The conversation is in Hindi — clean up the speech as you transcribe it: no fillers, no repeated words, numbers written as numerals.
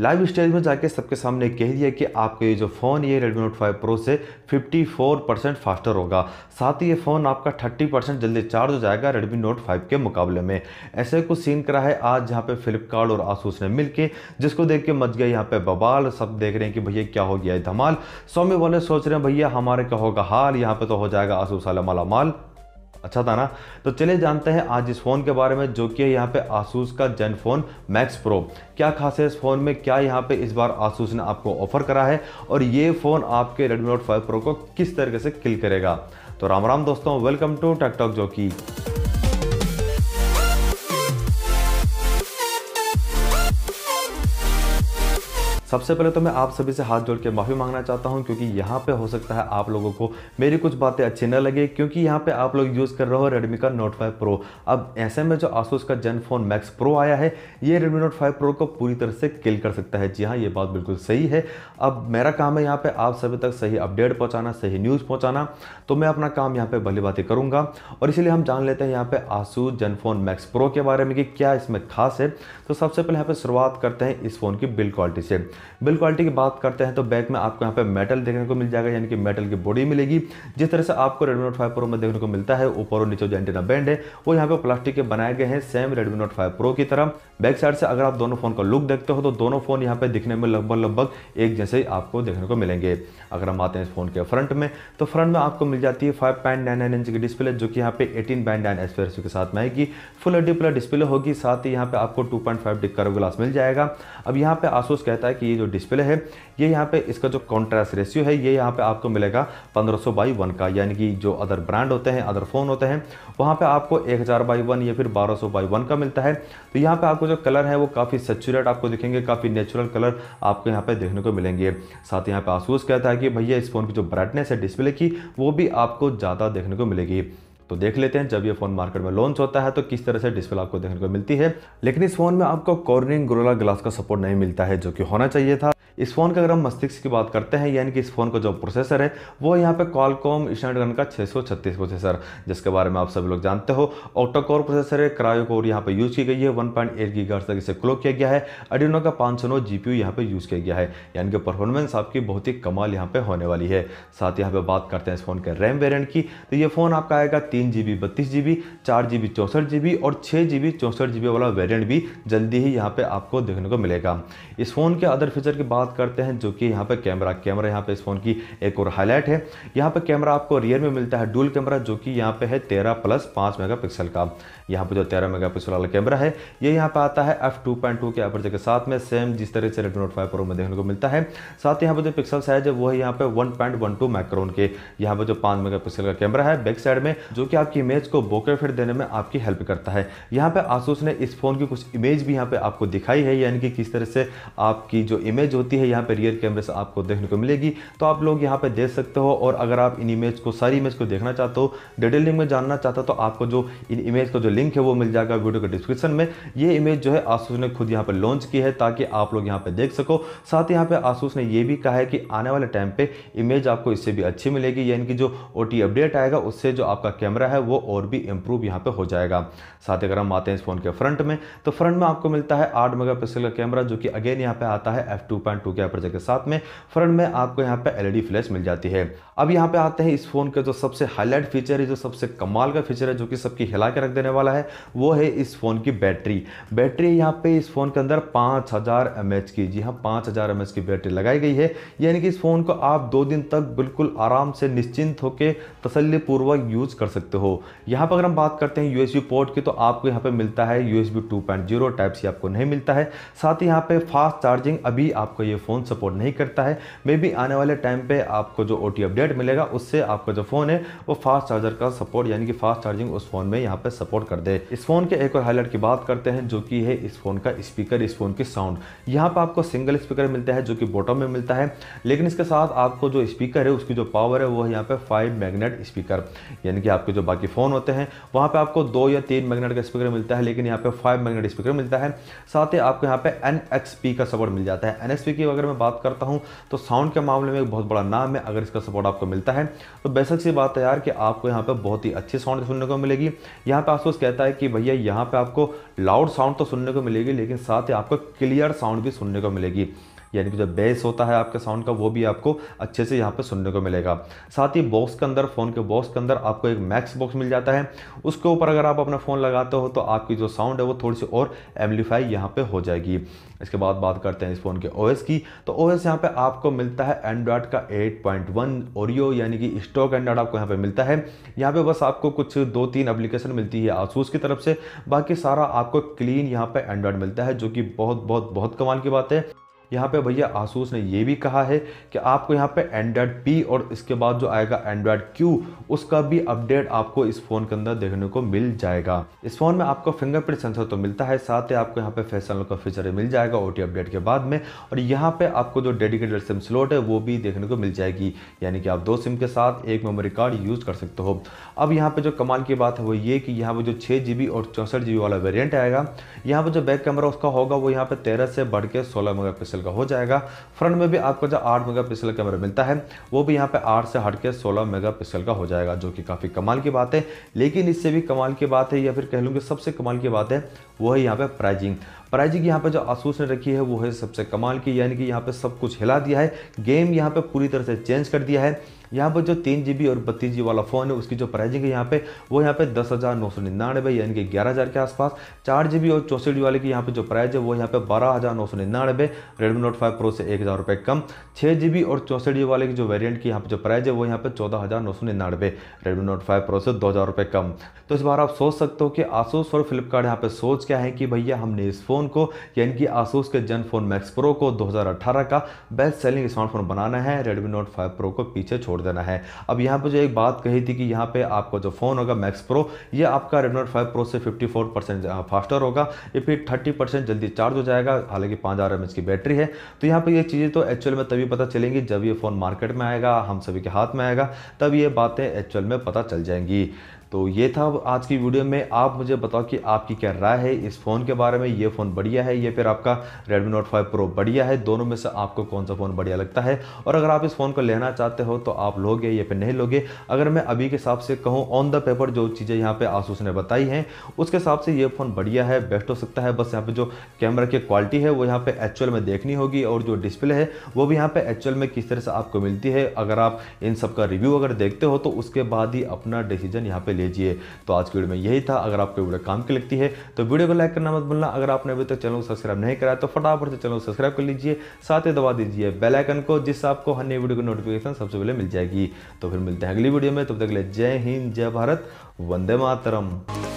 लाइव स्टेज में जाके सबके सामने कह दिया कि आपका ये जो फ़ोन ये Redmi Note 5 Pro से 54% फास्टर होगा, साथ ही ये फ़ोन आपका 30% जल्दी चार्ज हो जाएगा Redmi Note 5 के मुकाबले में। ऐसे कुछ सीन करा है आज जहाँ पे Flipkart और ASUS ने मिलके, जिसको देख के मच गया यहाँ पे बवाल। सब देख रहे हैं कि भैया क्या हो गया है धमाल। स्वामी वाले सोच रहे हैं भैया हमारे क्या होगा हाल, यहाँ पे तो हो जाएगा ASUS वाला मालामाल। अच्छा था ना। तो चलिए जानते हैं आज इस फ़ोन के बारे में, जो कि है यहाँ पे आसूस का ZenFone Max Pro। क्या खास है इस फ़ोन में, क्या यहाँ पे इस बार आसूस ने आपको ऑफ़र करा है और ये फ़ोन आपके Redmi Note 5 Pro को किस तरीके से किल करेगा। तो राम राम दोस्तों, welcome to tech talk jockey. सबसे पहले तो मैं आप सभी से हाथ जोड़ के माफ़ी मांगना चाहता हूं, क्योंकि यहाँ पे हो सकता है आप लोगों को मेरी कुछ बातें अच्छी न लगे, क्योंकि यहाँ पे आप लोग यूज़ कर रहे हो रेडमी का Note 5 Pro। अब ऐसे में जो आसूस का ZenFone Max Pro आया है, ये Redmi Note 5 Pro को पूरी तरह से किल कर सकता है। जी हाँ, ये बात बिल्कुल सही है। अब मेरा काम है यहाँ पर आप सभी तक सही अपडेट पहुँचाना, सही न्यूज़ पहुँचाना, तो मैं अपना काम यहाँ पर भली बातें करूँगा। और इसीलिए हम जान लेते हैं यहाँ पर आसूस ZenFone Max Pro के बारे में कि क्या इसमें खास है। तो सबसे पहले यहाँ पर शुरुआत करते हैं इस फ़ोन की बिल्ड क्वालिटी से। बिल्ड क्वालिटी की बात करते हैं तो बैक में आपको यहाँ पे मेटल देखने को मिल जाएगा, यानी कि मेटल की बॉडी मिलेगी। जिस तरह से आपको Redmi Note 5 Pro में देखने को मिलता है, ऊपर और नीचे जो एंटीना बैंड है वो यहाँ पे प्लास्टिक के बनाए गए हैं, सेम Redmi Note 5 Pro की तरह। बैक साइड से अगर आप दोनों फोन का लुक देखते हो तो दोनों फोन यहाँ पे दिखने में लगभग एक जैसे ही आपको देखने को मिलेंगे। अगर हम आते हैं इस फोन के फ्रंट में, तो फ्रंट में आपको मिल जाती है 5.99 इंच की डिस्प्ले, जो कि यहाँ पे 18.9 के साथ में आएगी। फुल एचडी प्लस डिस्प्ले होगी, साथ ही यहाँ पे आपको 2.5D कर्व ग्लास मिल जाएगा। अब यहाँ पे आसूस कहता है कि ये जो डिस्प्ले है, ये यहाँ पे इसका जो कॉन्ट्रास्ट रेशियो है, ये यहाँ पे आपको मिलेगा 1500/1 का, यानी कि जो अदर ब्रांड होते हैं, अदर फ़ोन होते हैं, वहाँ पे आपको 1000/1 या फिर 1200/1 का मिलता है। तो यहाँ पे आपको जो कलर है वो काफ़ी सैचुरेट आपको दिखेंगे, काफ़ी नेचुरल कलर आपको यहाँ पे देखने को मिलेंगे। साथ ही यहाँ पे आसूस कहता है कि भैया इस फ़ोन की जो ब्राइटनेस है डिस्प्ले की, वो भी आपको ज़्यादा देखने को मिलेगी। तो देख लेते हैं जब ये फ़ोन मार्केट में लॉन्च होता है तो किस तरह से डिस्प्ले आपको देखने को मिलती है। लेकिन इस फ़ोन में आपको कॉर्निंग गोरिल्ला ग्लास का सपोर्ट नहीं मिलता है, जो कि होना चाहिए था। इस फ़ोन का अगर हम मस्तिष्क की बात करते हैं, यानी कि इस फ़ोन का जो प्रोसेसर है वो यहाँ पे Qualcomm Snapdragon का 636 प्रोसेसर, जिसके बारे में आप सभी लोग जानते हो। ऑक्टाकोर प्रोसेसर है, क्रायो कोर यहाँ पे यूज़ की गई है, 1.8 GHz तक इसे क्लॉक किया गया है। Adreno का 509 GPU यहाँ पे यूज़ किया गया है, यानी कि परफॉर्मेंस आपकी बहुत ही कमाल यहाँ पे होने वाली है। साथ ही यहाँ पे बात करते हैं इस फ़ोन के रैम वेरियंट की, तो ये फ़ोन आपका आएगा 3GB 32GB, 4GB 64GB और 6GB 64GB वाला वेरियंट भी जल्दी ही यहाँ पे आपको देखने को मिलेगा। इस फ़ोन के अदर फीचर की बात करते हैं, जो कि यहाँ पे कैमरा यहाँ पे इस फ़ोन की एक और हाईलाइट है। यहाँ पे कैमरा आपको रियर में मिलता है डुअल कैमरा, जो कि यहाँ पे है 13+5 मेगापिक्सल का। यहाँ पे जो 13 मेगापिक्सल वाला कैमरा है ये यहाँ पे आता है f/2.2 के एपर्चर के साथ में, सेम जिस तरह से Redmi Note 5 Pro में देखने को मिलता है। साथ ही यहाँ पर जो पिक्सल साइज है वो है यहाँ पे 1.12 माइक्रोन के। यहाँ पर जो 5 मेगापिक्सल का कैमरा है बैक साइड में, जो कि आपकी इमेज को बोके फिट देने में आपकी हेल्प करता है। यहाँ पे आसूस ने इस फ़ोन की कुछ इमेज भी यहाँ पे आपको दिखाई है, यानी कि किस तरह से आपकी जो इमेज होती है यहाँ पे रियर कैमरे से आपको देखने को मिलेगी। तो आप लोग यहाँ पे देख सकते हो। और अगर आप इन इमेज को, सारी इमेज को देखना चाहते हो, डिटेलिंग में जानना चाहते हो, तो आपको जो इन इमेज का जो लिंक है वो मिल जाएगा वीडियो के डिस्क्रिप्शन में। ये इमेज जो है आसूस ने खुद यहाँ पर लॉन्च की है ताकि आप लोग यहाँ पर देख सको। साथ ही यहाँ पर आसूस ने ये भी कहा है कि आने वाले टाइम पर इमेज आपको इससे भी अच्छी मिलेगी, यानी कि जो OTA अपडेट आएगा उससे जो आपका कैमरा है वो और भी इम्प्रूव यहाँ पे हो जाएगा। साथ ही अगर हम आते हैं इस फ़ोन के फ्रंट में, तो फ्रंट में आपको मिलता है 8 मेगापिक्सल का कैमरा, जो कि अगेन यहाँ पे आता है f/2.2 के एपर्चर के साथ में। फ्रंट में आपको यहाँ पे LED फ्लैश मिल जाती है। अब यहाँ पे आते हैं इस फ़ोन के जो सबसे हाईलाइट फीचर है, जो सबसे कमाल का फीचर है, जो कि सबकी हिला के रख देने वाला है, वो है इस फ़ोन की बैटरी। बैटरी यहाँ पे इस फ़ोन के अंदर 5000 mAh की, जी हाँ 5000 mAh की बैटरी लगाई गई है, यानी कि इस फ़ोन को आप 2 दिन तक बिल्कुल आराम से निश्चिंत होकर तसल्लीपूर्वक यूज़ कर सकते हो। यहाँ पर अगर हम बात करते हैं USB पोर्ट की, तो आपको यहाँ पे मिलता है USB 2.0, टाइप C आपको नहीं मिलता है। साथ ही यहाँ पे फास्ट चार्जिंग अभी आपको ये फ़ोन सपोर्ट नहीं करता है। मे भी आने वाले टाइम पे आपको जो OTA अपडेट मिलेगा उससे आपका जो फ़ोन है वो फास्ट चार्जर का सपोर्ट, यानी कि फास्ट चार्जिंग उस फ़ोन में यहाँ पर सपोर्ट कर दे। इस फ़ोन के एक और हाईलाइट की बात करते हैं, जो कि है इस फ़ोन का स्पीकर, इस फ़ोन की साउंड। यहाँ पर आपको सिंगल स्पीकर मिलता है, जो कि बॉटम में मिलता है, लेकिन इसके साथ आपको जो स्पीकर है उसकी जो पावर है वो यहाँ पर 5 मैग्नेट स्पीकर, यानी कि आपके जो बाकी फ़ोन होते हैं वहाँ पे आपको 2 या 3 मैग्नेट का स्पीकर मिलता है, लेकिन यहाँ पे 5 मैग्नेट स्पीकर मिलता है। साथ ही आपको यहाँ पे NXP का सपोर्ट मिल जाता है। NXP की अगर मैं बात करता हूँ तो साउंड के मामले में एक बहुत बड़ा नाम है। अगर इसका सपोर्ट आपको मिलता है तो बेशक सी बात है यार कि आपको यहाँ पर बहुत ही अच्छी साउंड सुनने को मिलेगी। यहाँ पर आसूस कहता है कि भैया यहाँ पर आपको लाउड साउंड तो सुनने को मिलेगी, लेकिन साथ ही आपको क्लियर साउंड भी सुनने को मिलेगी, यानी कि जो बेस होता है आपके साउंड का वो भी आपको अच्छे से यहाँ पे सुनने को मिलेगा। साथ ही बॉक्स के अंदर, फ़ोन के बॉक्स के अंदर आपको एक मैक्स बॉक्स मिल जाता है, उसके ऊपर अगर आप अपना फ़ोन लगाते हो तो आपकी जो साउंड है वो थोड़ी सी और एम्पलीफाई यहाँ पे हो जाएगी। इसके बाद बात करते हैं इस फ़ोन के OS की, तो OS यहाँ पे आपको मिलता है एंड्रॉयड का 8.1 ओरियो, यानी कि स्टॉक एंड्रॉयड आपको यहाँ पे मिलता है। यहाँ पे बस आपको कुछ 2-3 एप्लीकेशन मिलती है आसूस की तरफ से, बाकी सारा आपको क्लीन यहाँ पे एंड्रॉयड मिलता है, जो कि बहुत बहुत बहुत कमाल की बात है। यहाँ पे भैया आसूस ने ये भी कहा है कि आपको यहाँ पे एंड्रॉयड P और इसके बाद जो आएगा एंड्रॉयड Q, उसका भी अपडेट आपको इस फ़ोन के अंदर देखने को मिल जाएगा। इस फ़ोन में आपको फिंगरप्रिंट सेंसर तो मिलता है, साथ ही आपको यहाँ पे फेस अनलॉक का फीचर मिल जाएगा OTA अपडेट के बाद में, और यहाँ पे आपको जो डेडिकेटेड सिम स्लॉट है वो भी देखने को मिल जाएगी, यानी कि आप 2 सिम के साथ एक मेमोरी कार्ड यूज़ कर सकते हो। अब यहाँ पर जो कमाल की बात है वो ये कि यहाँ पर जो 6 GB और 64 GB वाला वेरियंट आएगा, यहाँ पर जो बैक कैमरा उसका होगा वो यहाँ पर 13 से बढ़ के 16 MP का हो जाएगा। फ्रंट में भी आपको जो 8 MP कैमरा मिलता है वो भी यहाँ पे 8 से हटके 16 MP का हो जाएगा, जो कि काफी कमाल की बात है। लेकिन इससे भी कमाल की बात है, या फिर कह लूँ कि सबसे कमाल की बात है, वो है यहाँ पे प्राइजिंग यहाँ पे जो आसूस ने रखी है वो है सबसे कमाल की, यानी कि यहाँ पे सब कुछ हिला दिया है, गेम यहाँ पे पूरी तरह से चेंज कर दिया है। यहाँ पर जो 3 GB और 32 GB वाला फ़ोन है उसकी जो प्राइजिंग है यहाँ पे वो यहाँ पे 10,999, यानी कि 11,000 के आसपास। 4 GB और 64 GB वाले की यहाँ पे जो प्राइस है वो यहाँ पे 12,999, Redmi Note 5 Pro से 1,000 रुपये कम। 6 GB और 64 GB वाले की जो वेरियंट की यहाँ पे जो प्राइस है वो यहाँ पे 14,999, Redmi Note 5 Pro से 2,000 रुपये कम। तो इस बार आप सोच सकते हो कि आसूस और फ्लिपकार्ट यहाँ पर सोच क्या है कि भैया हमने इस फ़ोन को, यानी कि आसूस के ZenFone Max Pro को 2018 का बेस्ट सेलिंग स्मार्टफोन बनाना है, Redmi Note 5 Pro को पीछे छोड़ देना है। अब यहाँ पे जो एक बात कही थी कि यहाँ पे आपको जो फ़ोन होगा Max Pro, ये आपका Redmi Note 5 Pro से 54% फास्टर होगा, ये फिर 30% जल्दी चार्ज हो जाएगा, हालांकि 5000 mAh की बैटरी है। तो यहाँ पे ये चीज़ें तो एक्चुअल में तभी पता चलेंगी जब ये फ़ोन मार्केट में आएगा, हम सभी के हाथ में आएगा, तब ये बातें एक्चुअल में पता चल जाएंगी। तो ये था आज की वीडियो में। आप मुझे बताओ कि आपकी क्या राय है इस फ़ोन के बारे में, ये फ़ोन बढ़िया है या फिर आपका Redmi Note 5 Pro बढ़िया है, दोनों में से आपको कौन सा फ़ोन बढ़िया लगता है, और अगर आप इस फ़ोन को लेना चाहते हो तो आप लोगे या फिर नहीं लोगे। अगर मैं अभी के हिसाब से कहूँ, ऑन द पेपर जो चीज़ें यहाँ पर आसूस ने बताई हैं उसके हिसाब से ये फ़ोन बढ़िया है, बेस्ट हो सकता है। बस यहाँ पर जो कैमरा की क्वालिटी है वो यहाँ पर एक्चुअल में देखनी होगी, और जो डिस्प्ले है वो भी यहाँ पर एक्चुअल में किस तरह से आपको मिलती है। अगर आप इन सब का रिव्यू अगर देखते हो तो उसके बाद ही अपना डिसीजन यहाँ पर लीजिए। तो आज की वीडियो में यही था। अगर आपको वीडियो काम की लगती है तो वीडियो को लाइक करना मत भूलना। अगर आपने अभी तक चैनल को सब्सक्राइब नहीं कराया तो फटाफट से चैनल को सब्सक्राइब कर लीजिए, साथ ही दबा दीजिए बेल आइकन को, जिससे आपको हर नई वीडियो की नोटिफिकेशन सबसे पहले मिल जाएगी। तो फिर मिलते हैं अगली वीडियो में, तब तक के लिए जय हिंद, जय भारत, वंदे मातरम।